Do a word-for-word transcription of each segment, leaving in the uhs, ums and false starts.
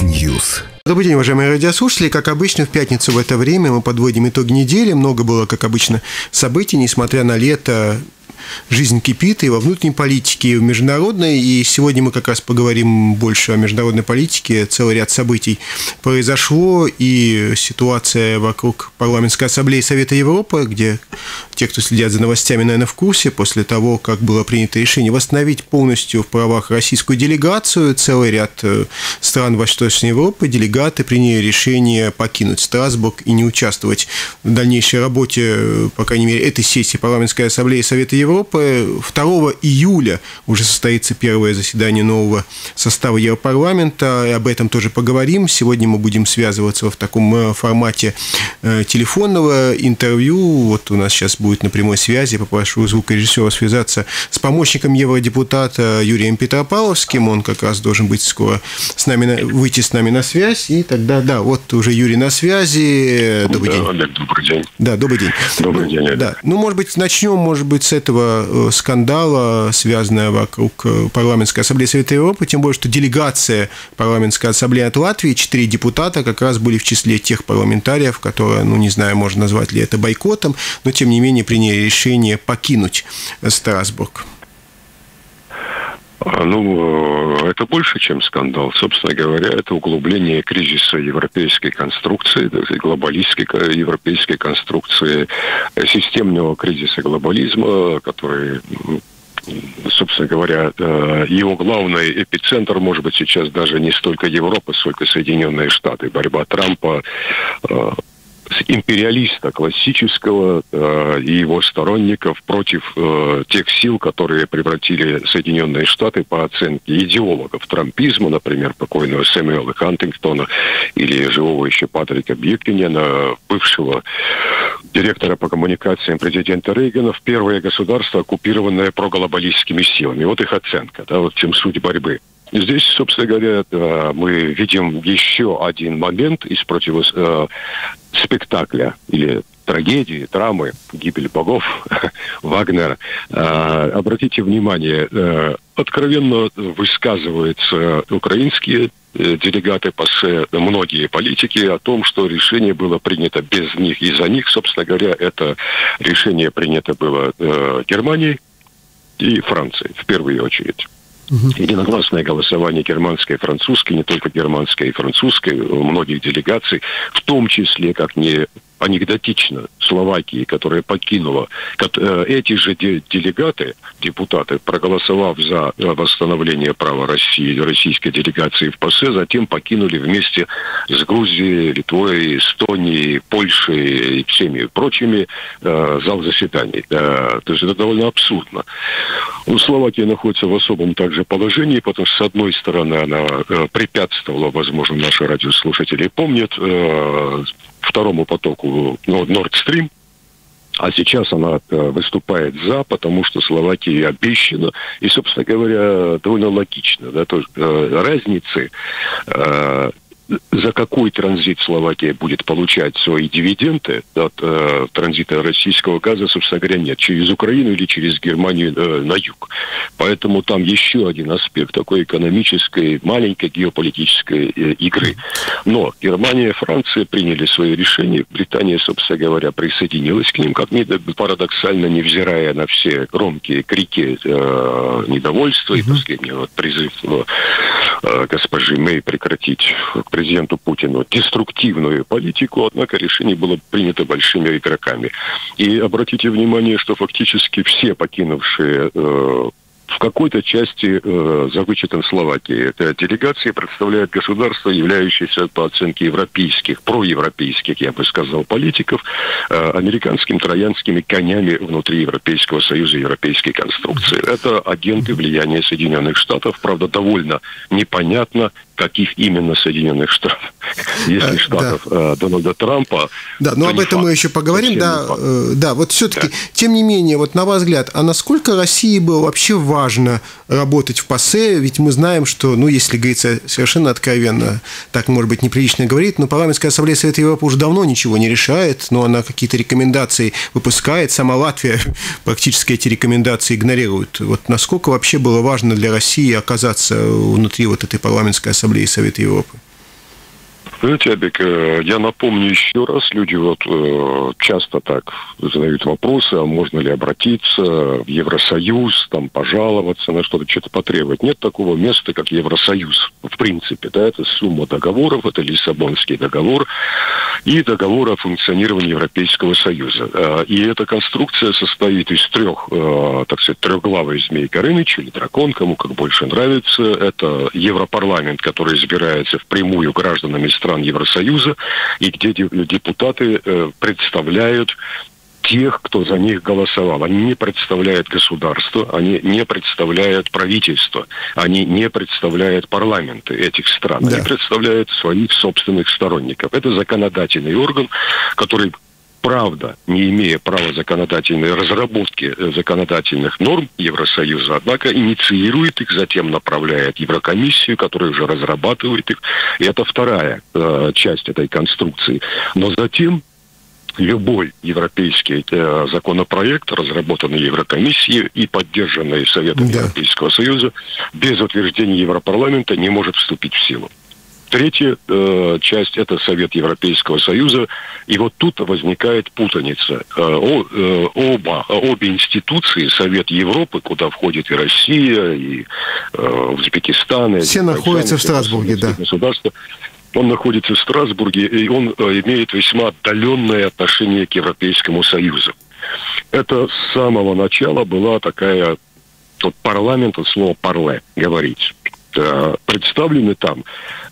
News. Добрый день, уважаемые радиослушатели. Как обычно, в пятницу в это время мы подводим итоги недели. Много было, как обычно, событий, несмотря на лето. Жизнь кипит и во внутренней политике, и в международной. И сегодня мы как раз поговорим больше о международной политике. Целый ряд событий произошло. И ситуация вокруг парламентской ассамблеи Совета Европы, где те, кто следят за новостями, наверное, в курсе, после того, как было принято решение восстановить полностью в правах российскую делегацию, целый ряд стран Восточной Европы, делегаты приняли решение покинуть Страсбург и не участвовать в дальнейшей работе, по крайней мере, этой сессии парламентской ассамблеи Совета Европы. второго июля уже состоится первое заседание нового состава Европарламента, и об этом тоже поговорим. Сегодня мы будем связываться в таком формате телефонного интервью. Вот у нас сейчас будет на прямой связи, попрошу звукорежиссера связаться с помощником евродепутата Юрием Петропавловским. Он как раз должен быть скоро с нами на... выйти с нами на связь, и тогда, да, вот уже Юрий на связи. Добрый да, день. Олег, добрый день. Да, добрый день. Добрый день, Олег. Да. Ну, может быть, начнем, может быть, с этого скандала, связанная вокруг парламентской ассамблеи Совета Европы, тем более, что делегация парламентской ассамблеи от Латвии, четыре депутата, как раз были в числе тех парламентариев, которые, ну, не знаю, можно назвать ли это бойкотом, но, тем не менее, приняли решение покинуть Страсбург. Ну, это больше, чем скандал. Собственно говоря, это углубление кризиса европейской конструкции, глобалистской европейской конструкции, системного кризиса глобализма, который... Собственно говоря, его главный эпицентр, может быть, сейчас даже не столько Европа, сколько Соединенные Штаты. Борьба Трампа, империалиста классического э, и его сторонников против э, тех сил, которые превратили Соединенные Штаты, по оценке идеологов трампизма, например, покойного Сэмюэла Хантингтона или живого еще Патрика Беккинена, бывшего директора по коммуникациям президента Рейгана, в первое государство, оккупированное проглобалистскими силами. Вот их оценка, да, вот в чем суть борьбы. Здесь, собственно говоря, мы видим еще один момент из противос... спектакля или трагедии, драмы, гибель богов Вагнера. Обратите внимание, откровенно высказываются украинские делегаты ПАСЕ, многие политики, о том, что решение было принято без них. И за них, собственно говоря, это решение принято было Германией и Францией в первую очередь. Единогласное голосование германской и французской, не только германской и французской, многих делегаций, в том числе, как не анекдотично, Словакии, которая покинула, эти же делегаты, депутаты, проголосовав за восстановление права России, российской делегации в ПАСЕ, затем покинули вместе с Грузией, Литвой, Эстонией, Польшей и всеми прочими э, зал заседаний. Да, то есть это довольно абсурдно. Ну, Словакия находится в особом также положении, потому что, с одной стороны, она э, препятствовала, возможно, наши радиослушатели помнят, э, второму потоку Nord Stream, а сейчас она выступает за, потому что Словакии обещано, и, собственно говоря, довольно логично, да, то есть разницы, за какой транзит Словакия будет получать свои дивиденды от э, транзита российского газа, собственно говоря, нет. Через Украину или через Германию э, на юг. Поэтому там еще один аспект такой экономической, маленькой геополитической э, игры. Но Германия и Франция приняли свои решения. Британия, собственно говоря, присоединилась к ним, как ни парадоксально, невзирая на все громкие крики э, недовольства и последний вот, призыв э, госпожи Мэй прекратить президенту Путину деструктивную политику, однако решение было принято большими игроками. И обратите внимание, что фактически все покинувшие э, в какой-то части, э, за вычетом Словакии, эта делегация представляет государство, являющееся, по оценке европейских, проевропейских, я бы сказал, политиков, э, американским троянскими конями внутри Европейского Союза, европейской конструкции. Это агенты влияния Соединенных Штатов, правда, довольно непонятно, каких именно Соединенных Штатов, если Штатов да. Дональда Трампа. Да, но об этом факт. Мы еще поговорим. Да, да, вот все-таки, да. Тем не менее, вот на ваш взгляд, а насколько России было вообще важно работать в ПАСЕ? Ведь мы знаем, что, ну, если говорится совершенно откровенно, так, может быть, неприлично говорить, но парламентская ассамблея Совета Европы уже давно ничего не решает, но она какие-то рекомендации выпускает. Сама Латвия практически эти рекомендации игнорирует. Вот насколько вообще было важно для России оказаться внутри вот этой парламентской ассамблеи Совета Европы? Знаете, Абик, я напомню еще раз, люди вот часто так задают вопросы, а можно ли обратиться в Евросоюз, там пожаловаться на что-то, что-то потребовать. Нет такого места, как Евросоюз, в принципе, да, это сумма договоров, это Лиссабонский договор и договор о функционировании Европейского Союза. И эта конструкция состоит из трех, так сказать, трехглавой змей Горыныч или дракон, кому как больше нравится. Это Европарламент, который избирается впрямую гражданами стран Евросоюза, и где депутаты представляют тех, кто за них голосовал. Они не представляют государство, они не представляют правительство, они не представляют парламенты этих стран, да. Они представляют своих собственных сторонников. Это законодательный орган, который... Правда, не имея права законодательной разработки законодательных норм Евросоюза, однако инициирует их, затем направляет Еврокомиссию, которая уже разрабатывает их. И это вторая э, часть этой конструкции. Но затем любой европейский э, законопроект, разработанный Еврокомиссией и поддержанный Советом, да, Европейского Союза, без утверждения Европарламента не может вступить в силу. Третья э, часть – это Совет Европейского Союза, и вот тут возникает путаница. Э, о, э, оба, обе институции, Совет Европы, куда входит и Россия, и э, Узбекистан, и все находятся в Страсбурге, да. Государство. Он находится в Страсбурге, и он э, имеет весьма отдаленное отношение к Европейскому Союзу. Это с самого начала была такая, вот парламент, от слова «парле» говорить. Представлены там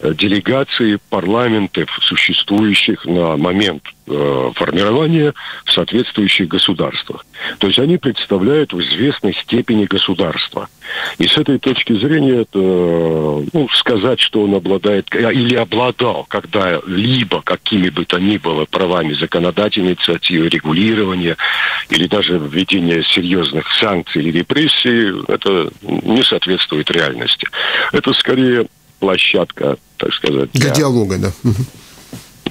делегации парламентов, существующих на момент формирования в соответствующих государствах. То есть они представляют в известной степени государства. И с этой точки зрения это, ну, сказать, что он обладает или обладал когда-либо какими бы то ни было правами законодательной инициативы, регулирования или даже введения серьезных санкций или репрессий, это не соответствует реальности. Это скорее площадка, так сказать, для, для диалога, да.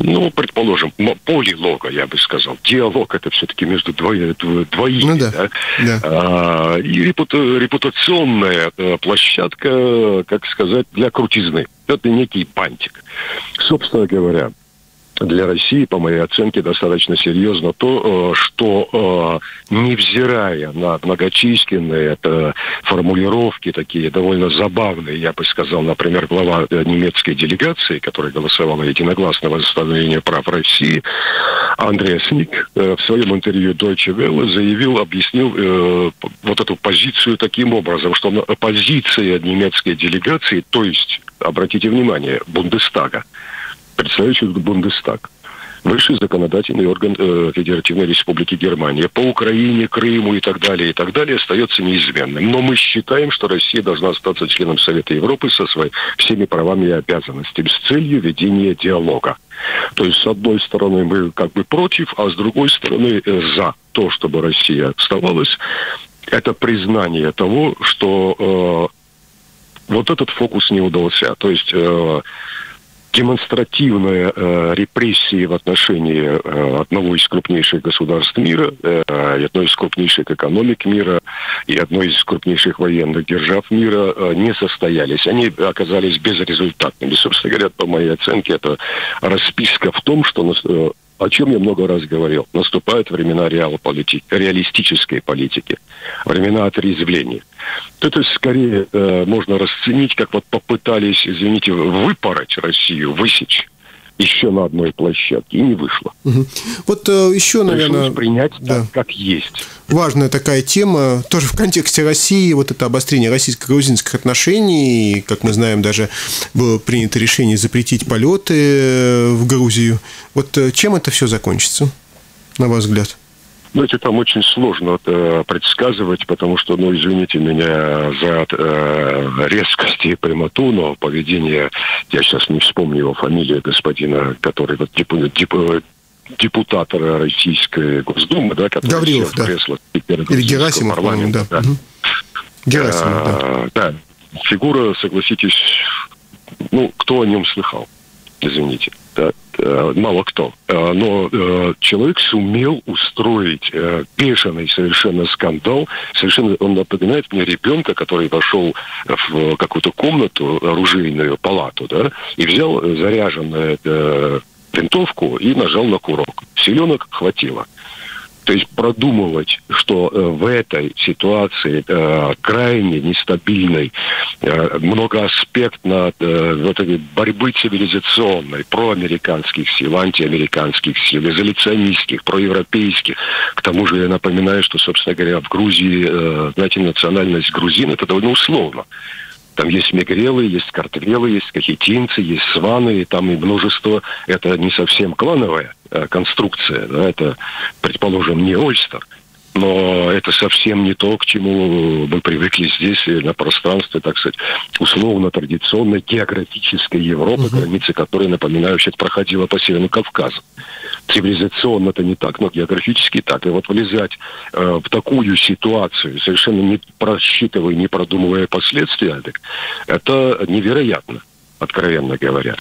Ну, предположим, полилога, я бы сказал. Диалог — это все-таки между двоими, ну, да, да? Да. А, и репутационная площадка, как сказать, для крутизны. Это некий бантик. Собственно говоря, для России, по моей оценке, достаточно серьезно то, что, невзирая на многочисленные это формулировки, такие довольно забавные, я бы сказал, например, глава немецкой делегации, которая голосовала единогласно за восстановление прав России, Андрей Сник, в своем интервью Deutsche Welle заявил, объяснил вот эту позицию таким образом, что позиция немецкой делегации, то есть, обратите внимание, Бундестага, представляющий Бундестаг, высший законодательный орган э, Федеративной Республики Германия, по Украине, Крыму и так далее, и так далее, остается неизменным. Но мы считаем, что Россия должна остаться членом Совета Европы со своими всеми правами и обязанностями с целью ведения диалога. То есть, с одной стороны, мы как бы против, а с другой стороны, э, за то, чтобы Россия оставалась. Это признание того, что э, вот этот фокус не удался. То есть... Э, демонстративная э, репрессия в отношении э, одного из крупнейших государств мира, э, одной из крупнейших экономик мира и одной из крупнейших военных держав мира э, не состоялись. Они оказались безрезультатными. Собственно говоря, по моей оценке, это расписка в том, что... Э, о чем я много раз говорил. Наступают времена реалполитики, реалистической политики, времена отрезвления. Это скорее э, можно расценить, как вот попытались, извините, выпороть Россию, высечь еще на одной площадке, и не вышло. Угу. Вот э, еще, наверное... Пришлось принять, да, так, как есть. Важная такая тема, тоже в контексте России, вот это обострение российско-грузинских отношений, и, как мы знаем, даже было принято решение запретить полеты в Грузию. Вот чем это все закончится, на ваш взгляд? Знаете, там очень сложно э, предсказывать, потому что, ну, извините меня за э, резкость и прямоту, но поведение, я сейчас не вспомню его фамилию господина, который вот депутат, депутат, депутатора Российской Госдумы, да, который Гаврилов, да, в кресло Герасимов, парламента, да. Да. Угу. Герасимов, а, да. Да. Фигура, согласитесь, ну, кто о нем слыхал, извините, да. мало кто. Но человек сумел устроить бешеный совершенно скандал. Совершенно он напоминает мне ребенка, который вошел в какую-то комнату, оружейную палату, да, и взял заряженную винтовку и нажал на курок. Силенок хватило. То есть продумывать, что в этой ситуации э, крайне нестабильной, э, многоаспектной э, вот этой борьбы цивилизационной, проамериканских сил, антиамериканских сил, изоляционистских, проевропейских. К тому же я напоминаю, что, собственно говоря, в Грузии, э, знаете, национальность грузин, это довольно условно. Там есть мегрелы, есть картвелы, есть кахетинцы, есть сваны, и там и множество. Это не совсем клановая э, конструкция, да, это, предположим, не Ольстер, но это совсем не то, к чему мы привыкли здесь, на пространстве, так сказать, условно-традиционной географической Европы, uh-huh. границы которой, напоминаю, вообще проходила по Северному Кавказу. Цивилизационно-то не так, но географически так. И вот влезать э, в такую ситуацию, совершенно не просчитывая, не продумывая последствия, это невероятно, откровенно говоря.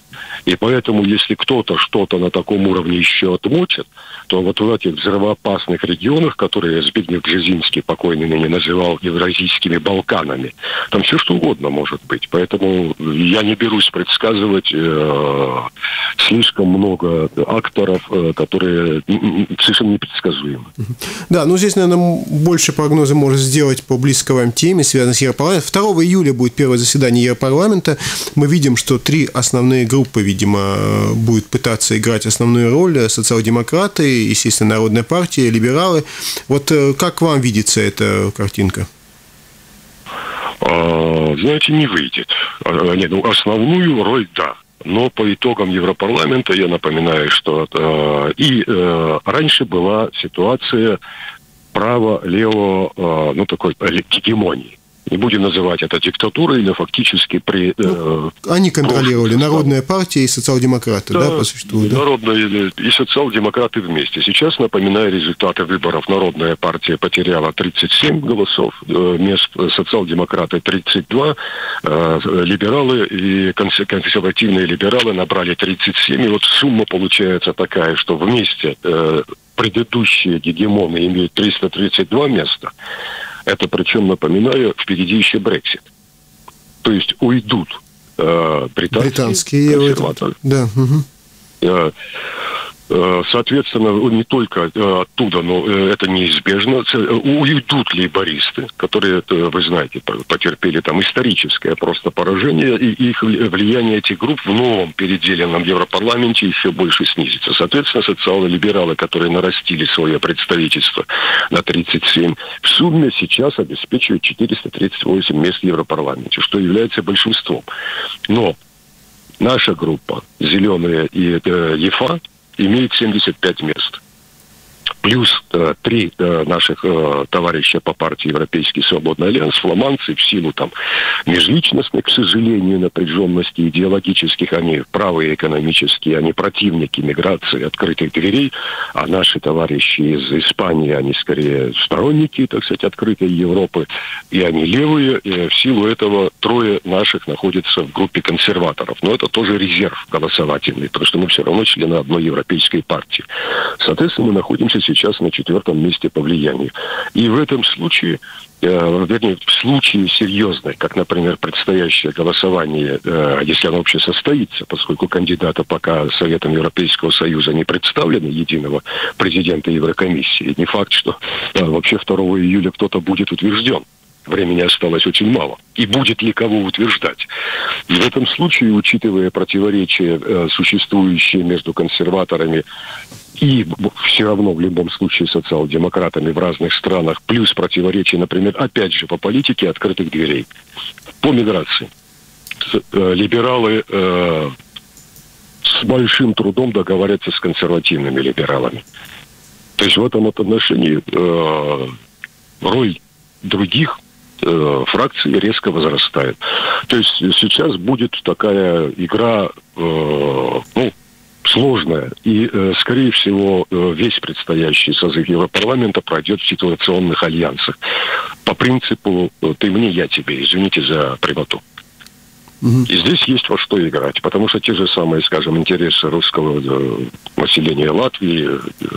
И поэтому, если кто-то что-то на таком уровне еще отмочит, то вот в этих взрывоопасных регионах, которые Збигнев Бжезинский покойный ныне называл Евразийскими Балканами, там все что угодно может быть. Поэтому я не берусь предсказывать э, слишком много акторов, э, которые совершенно непредсказуемы. Да, ну здесь, наверное, больше прогнозы может сделать по близкой вам теме, связанной с Европарламентом. второго июля будет первое заседание Европарламента. Мы видим, что что три основные группы, видимо, будут пытаться играть основную роль: социал-демократы, естественно, Народная партия, либералы. Вот как вам видится эта картинка? А, знаете, не выйдет. А, нет, ну, основную роль, да. Но по итогам Европарламента, я напоминаю, что а, и а, раньше была ситуация право-лево, а, ну, такой гегемонии. Не будем называть это диктатурой, но фактически при... Ну, э, они контролировали прошлом, Народная партия и социал-демократы, да, да, по существу? Да? Народные и социал-демократы вместе. Сейчас, напоминаю, результаты выборов. Народная партия потеряла тридцать семь голосов, э, мест, социал-демократы тридцать два, э, либералы и консервативные либералы набрали тридцать семь. И вот сумма получается такая, что вместе э, предыдущие гегемоны имеют триста тридцать два места. Это, причем, напоминаю, впереди еще Брексит. То есть уйдут э, британские, британские консерваторы. Да. Угу. Э, э, соответственно, не только э, оттуда, но э, это неизбежно. Уйдут лейбористы, которые, вы знаете, потерпели там историческое просто поражение, и их влияние этих групп в новом переделенном Европарламенте еще больше снизится. Соответственно, социал-либералы, которые нарастили свое представительство на тридцать семь, в сумме сейчас обеспечивают четыреста тридцать восемь мест в Европарламенте, что является большинством. Но наша группа, «Зеленые» и э, «ЕФА», имеет семьдесят пять мест. Плюс э, три э, наших э, товарища по партии Европейский свободный альянс, фламандцы, в силу там межличностных, к сожалению, напряженности идеологических, они правые экономические, они противники миграции, открытых дверей, а наши товарищи из Испании, они скорее сторонники, так сказать, открытой Европы, и они левые, и в силу этого трое наших находятся в группе консерваторов. Но это тоже резерв голосовательный, потому что мы все равно члены одной европейской партии. Соответственно, мы находимся сейчас на четвертом месте по влиянию. И в этом случае, э, вернее, в случае серьезной, как, например, предстоящее голосование, э, если оно вообще состоится, поскольку кандидата пока Советом Европейского Союза не представлены, единого президента Еврокомиссии, не факт, что э, вообще второго июля кто-то будет утвержден. Времени осталось очень мало. И будет ли кого утверждать? И в этом случае, учитывая противоречия, э, существующие между консерваторами и все равно в любом случае социал-демократами в разных странах, плюс противоречия, например, опять же по политике открытых дверей, по миграции, э, либералы э, с большим трудом договорятся с консервативными либералами. То есть в этом отношении э, роль других э, фракций резко возрастает. То есть сейчас будет такая игра, э, ну, сложная. И, э, скорее всего, э, весь предстоящий созыв Европарламента пройдет в ситуационных альянсах. По принципу «ты мне, я тебе», извините за прямоту. Угу. И здесь есть во что играть, потому что те же самые, скажем, интересы русского населения Латвии,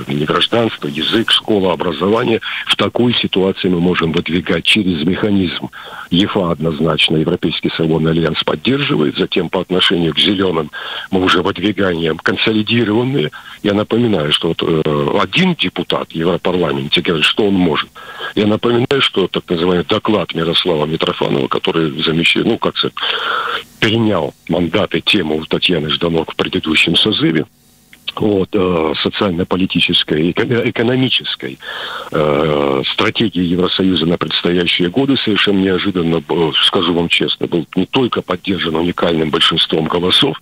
негражданство, язык, школа, образование, в такой ситуации мы можем выдвигать через механизм. ЕФА однозначно, Европейский свободный альянс, поддерживает, затем по отношению к зеленым мы уже выдвигаем консолидированные. Я напоминаю, что вот один депутат в Европарламенте говорит, что он может. Я напоминаю, что так называемый доклад Мирослава Митрофанова, который замещает, ну, как сказать, перенял мандаты, тему Татьяны Жданок в предыдущем созыве, вот, э, социально-политической и экономической э, стратегии Евросоюза на предстоящие годы, совершенно неожиданно, скажу вам честно, был не только поддержан уникальным большинством голосов,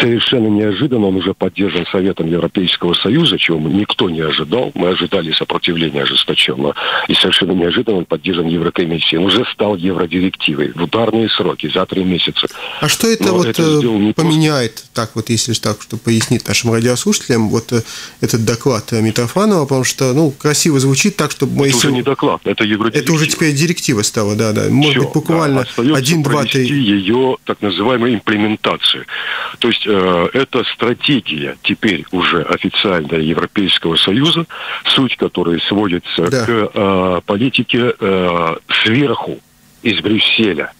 совершенно неожиданно он уже поддержан Советом Европейского Союза, чего никто не ожидал. Мы ожидали сопротивления ожесточенного. И совершенно неожиданно он поддержан Еврокомиссией. Он уже стал евродирективой в ударные сроки за три месяца. А что это, вот это поменяет, просто... так вот, если так, что пояснить нашим радиослушателям, вот этот доклад Митрофанова, потому что, ну, красиво звучит так, чтобы мы... Это если... уже не доклад, это евродиректива. Это уже теперь директива стала, да, да. Может Все, быть, буквально да, один, два, три... ее так называемую имплементацию. То есть это стратегия теперь уже официальная Европейского Союза, суть которой сводится да. к э, политике э, сверху, из Брюсселя,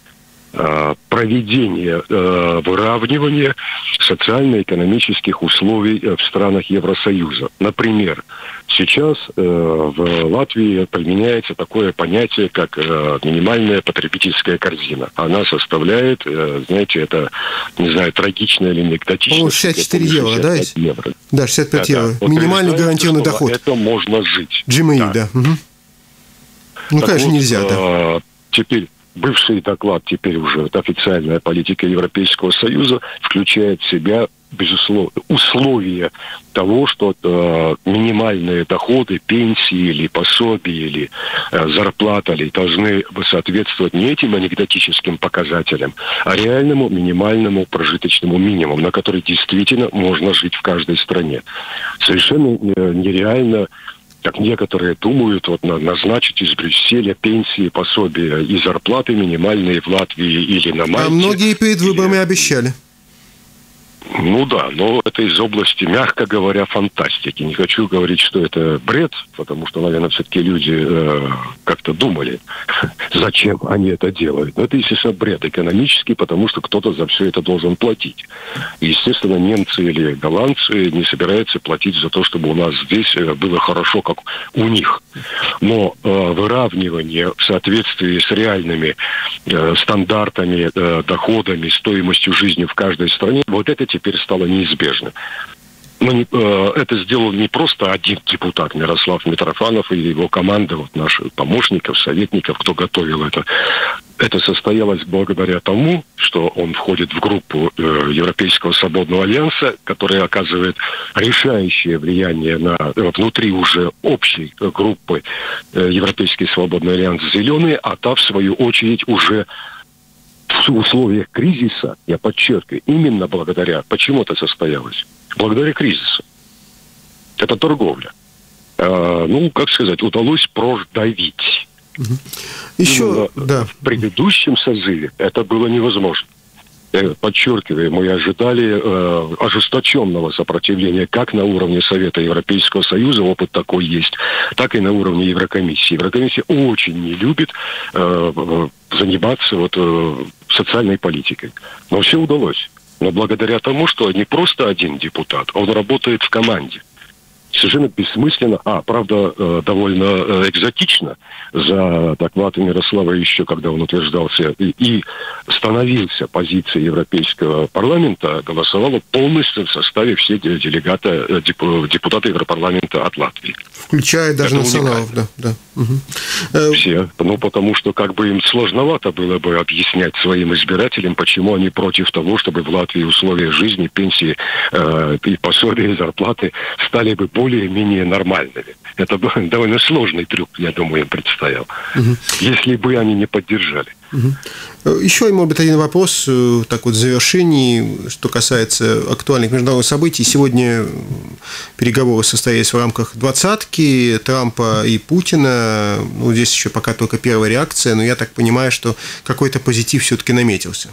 э, проведения э, выравнивания социально-экономических условий в странах Евросоюза. Например, сейчас э, в Латвии применяется такое понятие, как э, минимальная потребительская корзина. Она составляет, э, знаете, это, не знаю, трагично или анекдотично. О, шестьдесят четыре евро, да? шестьдесят евро. Да, шестьдесят пять да, евро. Да. Вот минимальный гарантированный доход. Это можно жить. джи эм и, да. да. Угу. Ну, так конечно, вот, нельзя, да. Теперь... Бывший доклад, теперь уже официальная политика Европейского Союза, включает в себя, безусловно, условия того, что э, минимальные доходы, пенсии или пособия, или э, зарплата или должны соответствовать не этим анекдотическим показателям, а реальному минимальному прожиточному минимуму, на который действительно можно жить в каждой стране. Совершенно э, нереально... как некоторые думают, вот назначить из Брюсселя пенсии, пособия и зарплаты минимальные в Латвии или на Мальте. А многие перед выборами или... обещали. Ну да, но это из области, мягко говоря, фантастики. Не хочу говорить, что это бред, потому что, наверное, все-таки люди э, как-то думали, зачем они это делают. Но это, естественно, бред экономический, потому что кто-то за все это должен платить. И, естественно, немцы или голландцы не собираются платить за то, чтобы у нас здесь было хорошо, как у них. Но э, выравнивание в соответствии с реальными э, стандартами, э, доходами, стоимостью жизни в каждой стране, вот это теперь стало неизбежно. Но не, э, это сделал не просто один депутат Мирослав Митрофанов и его команда, вот наших помощников, советников, кто готовил это. Это состоялось благодаря тому, что он входит в группу э, Европейского свободного альянса, которая оказывает решающее влияние на э, внутри уже общей э, группы э, Европейский свободный альянс «Зеленые», а та, в свою очередь, уже в условиях кризиса, я подчеркиваю, именно благодаря, почему это состоялось? Благодаря кризису. Это торговля. Э, ну, как сказать, удалось продавить. Угу. Еще ну, да. В предыдущем созыве это было невозможно. Я подчеркиваю, мы ожидали э, ожесточенного сопротивления как на уровне Совета Европейского Союза, опыт такой есть, так и на уровне Еврокомиссии. Еврокомиссия очень не любит э, заниматься вот, э, социальной политикой. Но все удалось. Но благодаря тому, что не просто один депутат, он работает в команде. Совершенно бессмысленно, а, правда, довольно экзотично, за докладом Мирослава еще, когда он утверждался и, и становился позицией Европейского парламента, голосовала полностью в составе все делегата, депутаты Европарламента от Латвии. Включая даже националов, да. да. Угу. Все. Ну, потому что как бы им сложновато было бы объяснять своим избирателям, почему они против того, чтобы в Латвии условия жизни, пенсии, э, и пособия, и зарплаты стали бы более-менее нормальными. Это был довольно сложный трюк, я думаю, им предстоял. Угу. Если бы они не поддержали. Угу. Еще, может быть, один вопрос, так вот, в завершении, что касается актуальных международных событий. Сегодня переговоры состоялись в рамках двадцатки Трампа и Путина. Ну, здесь еще пока только первая реакция, но я так понимаю, что какой-то позитив все-таки наметился.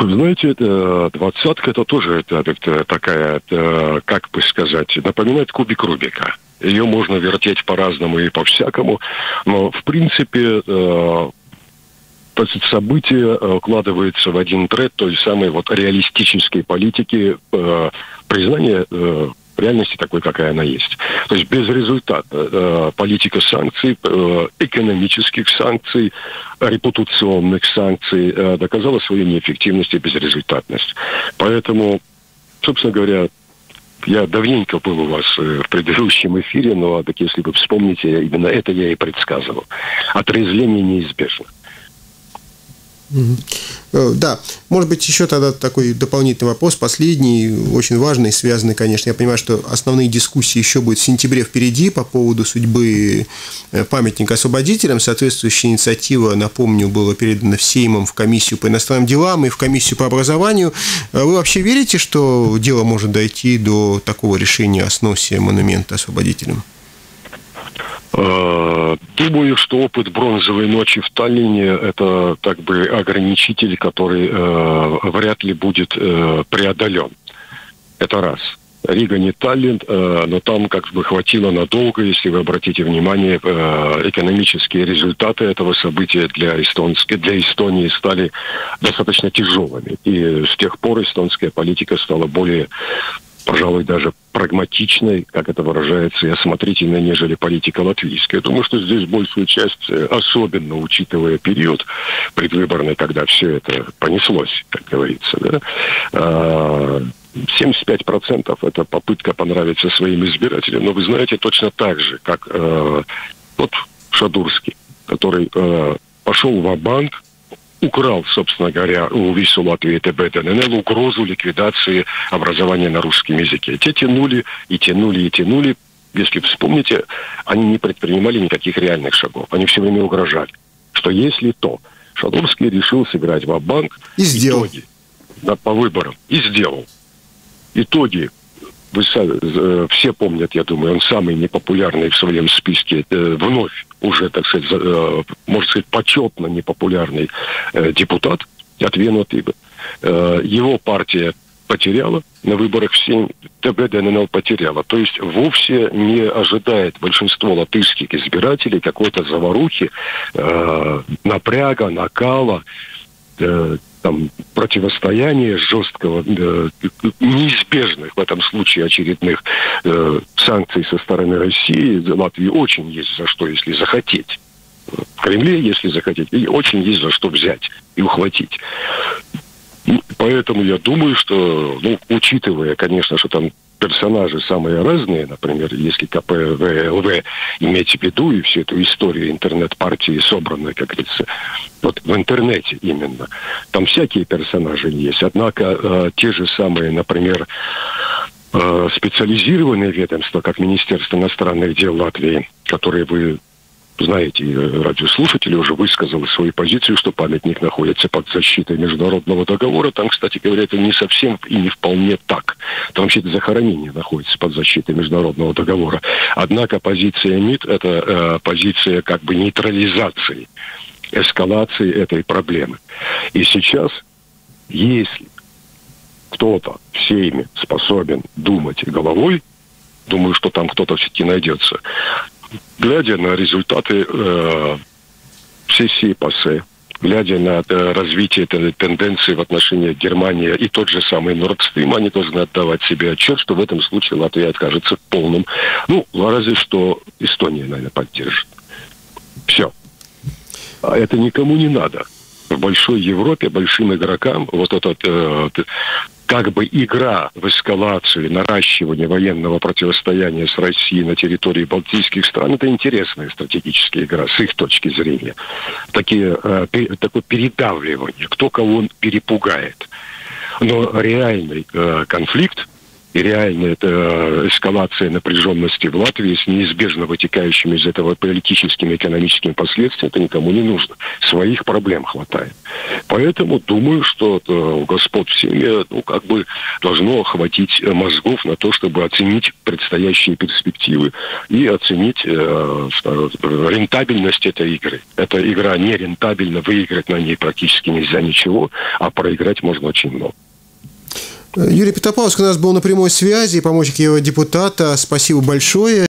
Знаете, это, двадцатка, это тоже это, это такая, это, как бы сказать, напоминает кубик Рубика. Ее можно вертеть по-разному и по-всякому, но, в принципе, э, событие укладывается в один тред той самой вот реалистической политики э, признания э, реальности такой, какая она есть. То есть без результата э, политика санкций, э, экономических санкций, репутационных санкций э, доказала свою неэффективность и безрезультатность. Поэтому, собственно говоря, я давненько был у вас в предыдущем эфире, но так если вы вспомните, именно это я и предсказывал. Отрезвление неизбежно. Да, может быть, еще тогда такой дополнительный вопрос, последний, очень важный, связанный, конечно, я понимаю, что основные дискуссии еще будут в сентябре впереди по поводу судьбы памятника освободителям. Соответствующая инициатива, напомню, была передана в Сеймом в комиссию по иностранным делам и в комиссию по образованию. Вы вообще верите, что дело может дойти до такого решения о сносе монумента освободителям? Думаю, что опыт «Бронзовой ночи» в Таллине – это как бы ограничитель, который э, вряд ли будет э, преодолен. Это раз. Рига не Таллин, э, но там как бы хватило надолго, если вы обратите внимание, э, экономические результаты этого события для, эстонских, для Эстонии стали достаточно тяжелыми. И с тех пор эстонская политика стала более, пожалуй, даже прагматичной, как это выражается, и осмотрительной, нежели политика латвийская. Я думаю, что здесь большую часть, особенно учитывая период предвыборный, когда все это понеслось, как говорится, да, семьдесят пять процентов это попытка понравиться своим избирателям. Но вы знаете, точно так же, как э, тот Шадурский, который э, пошел ва-банк, украл, собственно говоря, у ВИСУ Латвии Т Б Д Н Л угрозу ликвидации образования на русском языке. Те тянули, и тянули, и тянули. Если вспомните, они не предпринимали никаких реальных шагов. Они все время угрожали, что если то, Шадурский решил сыграть ва-банк. И сделал. Итоги, да, по выборам. И сделал. Итоги. Вы сами, все помнят, я думаю, он самый непопулярный в своем списке, вновь уже, так сказать, можно сказать, почетно непопулярный депутат от Вену Тибы. Его партия потеряла на выборах в Сейм, Т Б Д Н Л потеряла. То есть вовсе не ожидает большинство латышских избирателей какой-то заварухи, напряга, накала, там, противостояние жесткого, э, неизбежных в этом случае очередных э, санкций со стороны России. Латвии очень есть за что, если захотеть. В Кремле, если захотеть, и очень есть за что взять и ухватить. Поэтому я думаю, что, ну, учитывая, конечно, что там персонажи самые разные, например, если К П В Л В иметь в виду и всю эту историю интернет-партии собранной, как говорится, вот в интернете именно, там всякие персонажи есть. Однако э, те же самые, например, э, специализированные ведомства, как Министерство иностранных дел Латвии, которые вы знаете, радиослушатель уже высказал свою позицию, что памятник находится под защитой международного договора. Там, кстати говоря, это не совсем и не вполне так. Там вообще-то захоронение находится под защитой международного договора. Однако позиция МИД – это э, позиция как бы нейтрализации, эскалации этой проблемы. И сейчас, если кто-то в Сейме способен думать головой, думаю, что там кто-то все-таки найдется, глядя на результаты э, сессии ПАСЕ, глядя на э, развитие этой тенденции в отношении Германии и тот же самый Nord Stream, они должны отдавать себе отчет, что в этом случае Латвия откажется в полном. Ну, разве что Эстония, наверное, поддержит. Все. А это никому не надо. В большой Европе, большим игрокам вот этот... Э, как бы игра в эскалацию, наращивание военного противостояния с Россией на территории балтийских стран, это интересная стратегическая игра с их точки зрения. Такие, э, пер, такое передавливание, кто кого перепугает. Но реальный э, конфликт И реально это эскалация напряженности в Латвии с неизбежно вытекающими из этого политическими и экономическими последствиями, это никому не нужно. Своих проблем хватает. Поэтому думаю, что у господ в семье, ну, как бы должно хватить мозгов на то, чтобы оценить предстоящие перспективы и оценить э, рентабельность этой игры. Эта игра нерентабельна, выиграть на ней практически нельзя ничего, а проиграть можно очень много. Юрий Петропавловский у нас был на прямой связи, помощник его депутата. Спасибо большое.